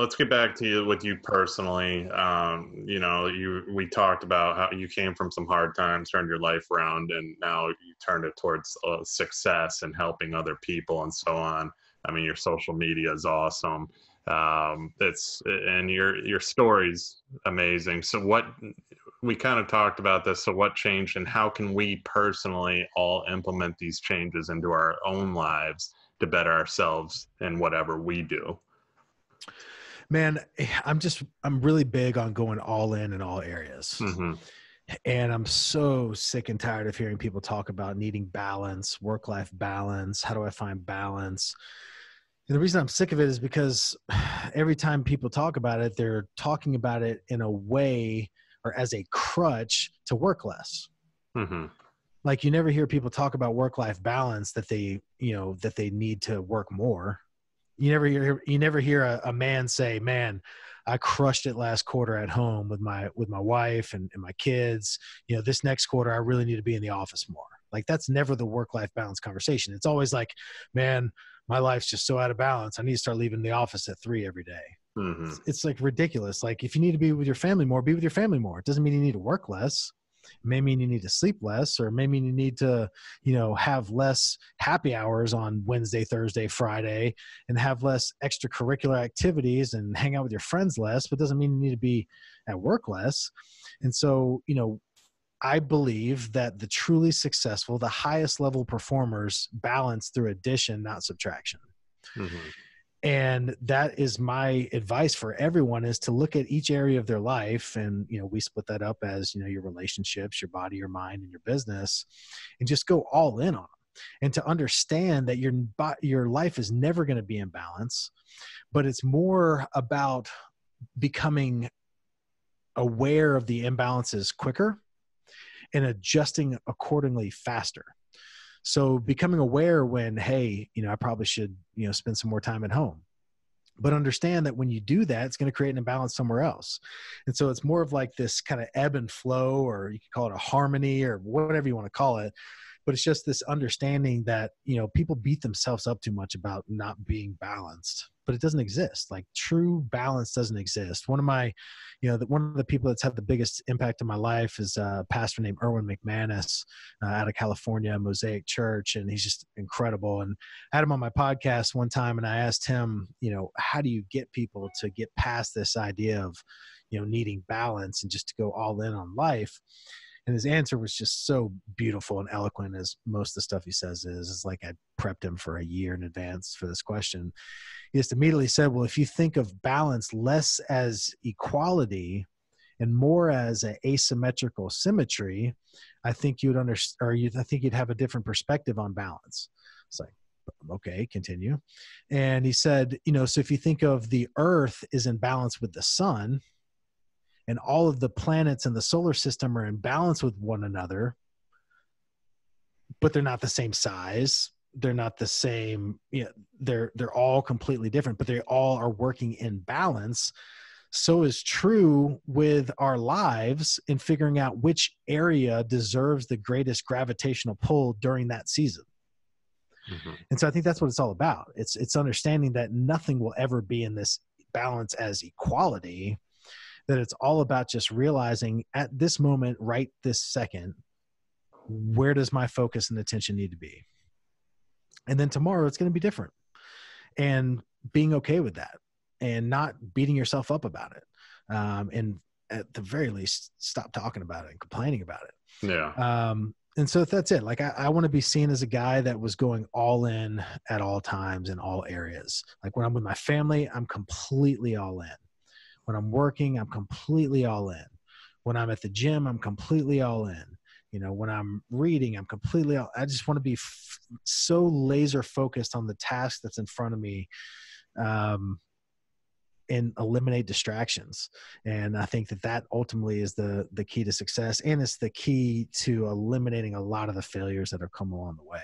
Let's get back to you with you personally. You know, we talked about how you came from some hard times, turned your life around, and now you turned it towards success and helping other people and so on. I mean, your social media is awesome. And your story's amazing. So what, we kind of talked about this. So what changed, and how can we personally all implement these changes into our own lives to better ourselves in whatever we do? Man, I'm really big on going all in all areas. Mm-hmm. And I'm so sick and tired of hearing people talk about needing balance, work-life balance. How do I find balance? And the reason I'm sick of it is because every time people talk about it, they're talking about it in a way or as a crutch to work less. Mm-hmm. Like, you never hear people talk about work-life balance, that they, you know, that they need to work more. You never hear a man say, man, I crushed it last quarter at home with my wife and my kids. You know, this next quarter, I really need to be in the office more. Like, that's never the work-life balance conversation. It's always like, man, my life's just so out of balance. I need to start leaving the office at 3 every day. Mm-hmm. It's like ridiculous. Like, if you need to be with your family more, be with your family more. It doesn't mean you need to work less. It may mean you need to sleep less, or maybe you need to, you know, have less happy hours on Wednesday, Thursday, Friday, and have less extracurricular activities and hang out with your friends less, but doesn't mean you need to be at work less. And so, you know, I believe that the truly successful, the highest level performers, balance through addition, not subtraction. Mm-hmm. And that is my advice for everyone, is to look at each area of their life. And, you know, we split that up as, you know, your relationships, your body, your mind, and your business, and just go all in on them. And to understand that your life is never going to be in balance, but it's more about becoming aware of the imbalances quicker and adjusting accordingly faster. So becoming aware when, hey, you know, I probably should, you know, spend some more time at home, but understand that when you do that, it's going to create an imbalance somewhere else. And so it's more of like this kind of ebb and flow, or you could call it a harmony or whatever you want to call it. But it's just this understanding that, you know, people beat themselves up too much about not being balanced, but it doesn't exist. Like, true balance doesn't exist. One of my, you know, one of the people that's had the biggest impact in my life is a pastor named Erwin McManus out of California, Mosaic Church. And he's just incredible. And I had him on my podcast one time, and I asked him, you know, how do you get people to get past this idea of, you know, needing balance and just to go all in on life? And his answer was just so beautiful and eloquent, as most of the stuff he says is. It's like I prepped him for a year in advance for this question. He just immediately said, well, if you think of balance less as equality and more as an asymmetrical symmetry, I think you'd I think you'd have a different perspective on balance. It's like, okay, continue. And he said, you know, so if you think of the earth is in balance with the sun, and all of the planets in the solar system are in balance with one another, but they're not the same size. They're not the same. You know, they're all completely different, but they all are working in balance. So is true with our lives in figuring out which area deserves the greatest gravitational pull during that season. Mm-hmm. And so I think that's what it's all about. It's understanding that nothing will ever be in this balance as equality, that it's all about just realizing at this moment, right this second, where does my focus and attention need to be? And then tomorrow it's going to be different, and being okay with that and not beating yourself up about it. And at the very least, stop talking about it and complaining about it. Yeah. And so that's it. Like, I want to be seen as a guy that was going all in at all times in all areas. Like, when I'm with my family, I'm completely all in. When I'm working, I'm completely all in. When I'm at the gym, I'm completely all in. You know, when I'm reading, I'm completely all, I just want to be so laser focused on the task that's in front of me, and eliminate distractions. And I think that that ultimately is the key to success. And it's the key to eliminating a lot of the failures that have come along the way.